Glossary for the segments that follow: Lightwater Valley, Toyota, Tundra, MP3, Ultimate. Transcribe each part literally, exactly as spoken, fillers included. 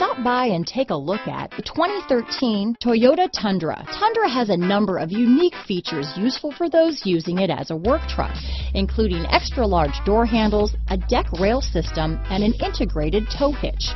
Stop by and take a look at the twenty thirteen Toyota Tundra. Tundra has a number of unique features useful for those using it as a work truck, including extra-large door handles, a deck rail system, and an integrated tow hitch.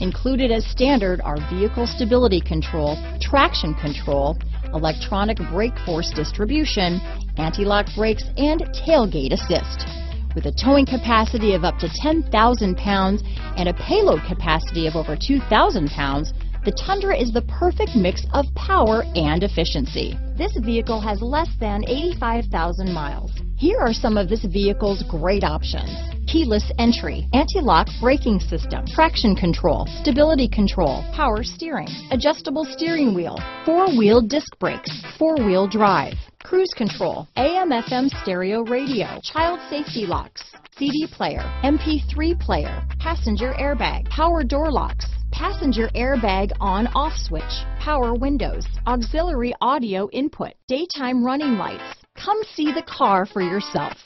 Included as standard are vehicle stability control, traction control, electronic brake force distribution, anti-lock brakes, and tailgate assist. With a towing capacity of up to ten thousand pounds and a payload capacity of over two thousand pounds, the Tundra is the perfect mix of power and efficiency. This vehicle has less than eighty-five thousand miles. Here are some of this vehicle's great options: keyless entry, anti-lock braking system, traction control, stability control, power steering, adjustable steering wheel, four-wheel disc brakes, four-wheel drive, cruise control, A M F M stereo radio, child safety locks, C D player, M P three player, passenger airbag, power door locks, passenger airbag on-off switch, power windows, auxiliary audio input, daytime running lights. Come see the car for yourself.